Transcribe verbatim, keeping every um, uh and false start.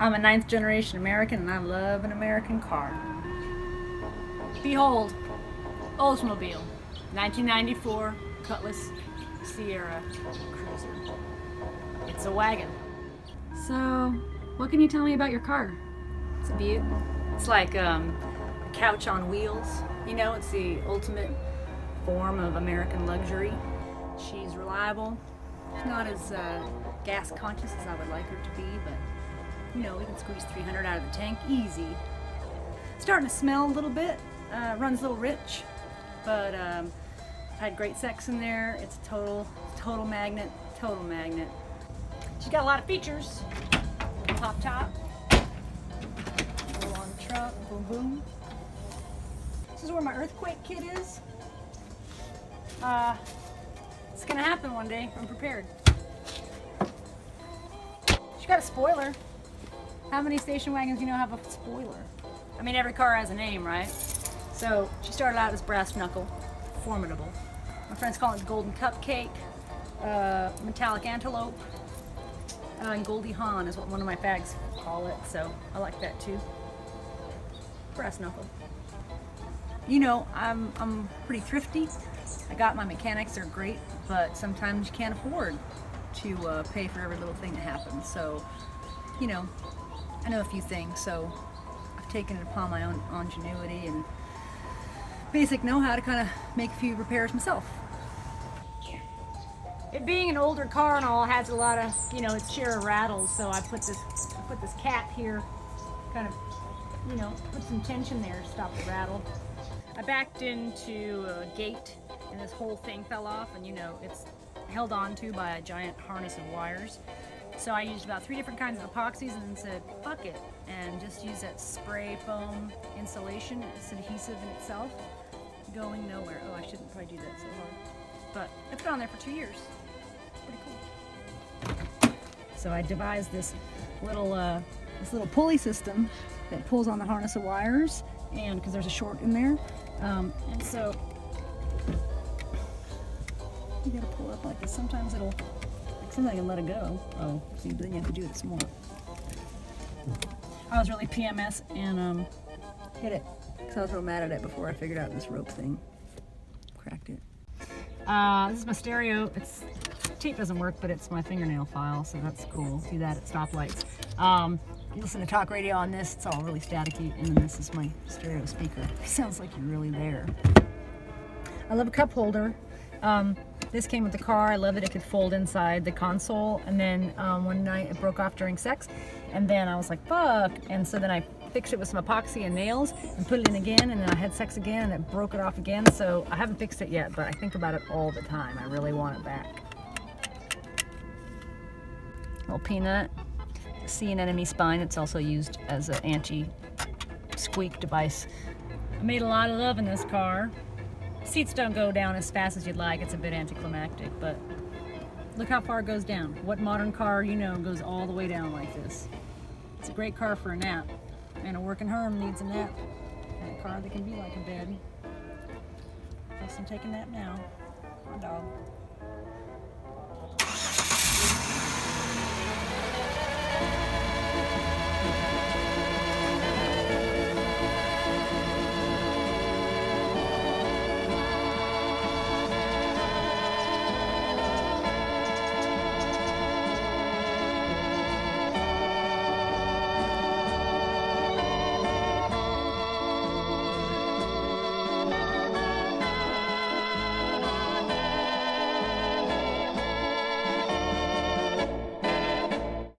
I'm a ninth generation American and I love an American car. Behold, Oldsmobile, nineteen ninety-four Cutlass Sierra Cruiser. It's a wagon. So, what can you tell me about your car? It's a beaut. It's like um, a couch on wheels. You know, it's the ultimate form of American luxury. She's reliable. She's not as uh, gas conscious as I would like her to be, but you know, we can squeeze three hundred out of the tank easy. It's starting to smell a little bit. Uh, runs a little rich, but um, I've had great sex in there. It's a total, total magnet, total magnet. She's got a lot of features. Pop top, go on the truck, boom boom. This is where my earthquake kit is. Uh, it's gonna happen one day. I'm prepared. She's got a spoiler. How many station wagons do you know have a spoiler? I mean, every car has a name, right? So she started out as brass knuckle, formidable. My friends call it golden cupcake, uh, metallic antelope, uh, and Goldie Hawn is what one of my fags call it. So I like that too. Brass knuckle. You know, I'm I'm pretty thrifty. I got my mechanics; they're great, but sometimes you can't afford to uh, pay for every little thing that happens. So, you know. I know a few things, so I've taken it upon my own ingenuity and basic know-how to kind of make a few repairs myself. It being an older car and all has a lot of, you know, its share of rattles, so I put this I put this cap here, kind of, you know, put some tension there to stop the rattle. I backed into a gate and this whole thing fell off, and you know, it's held on to by a giant harness of wires. So I used about three different kinds of epoxies and then said, fuck it, and just use that spray foam insulation. It's adhesive in itself, going nowhere. Oh, I shouldn't probably do that so hard. But it's been on there for two years. Pretty cool. So I devised this little, uh, this little pulley system that pulls on the harness of wires, and because there's a short in there. Um, and so you gotta pull up like this. Sometimes it'll Seems like I can let it go. Oh, see, but then you have to do this more. I was really P M S and um, hit it because I was real mad at it before I figured out this rope thing. Cracked it. Uh, this is my stereo. It's tape doesn't work, but it's my fingernail file, so that's cool. Do that at stoplights. Um, you listen to talk radio on this. It's all really staticky, and then this is my stereo speaker. It sounds like you're really there. I love a cup holder. Um, This came with the car. I love it. It could fold inside the console. And then um, one night it broke off during sex. And then I was like, fuck. And so then I fixed it with some epoxy and nails and put it in again. And then I had sex again and it broke it off again. So I haven't fixed it yet, but I think about it all the time. I really want it back. Little peanut. Sea anemone spine. It's also used as an anti-squeak device. I made a lot of love in this car. Seats don't go down as fast as you'd like. It's a bit anticlimactic, but look how far it goes down. What modern car you know goes all the way down like this? It's a great car for a nap, and a working herm needs a nap, and a car that can be like a bed. Guess I'm taking that now. My dog.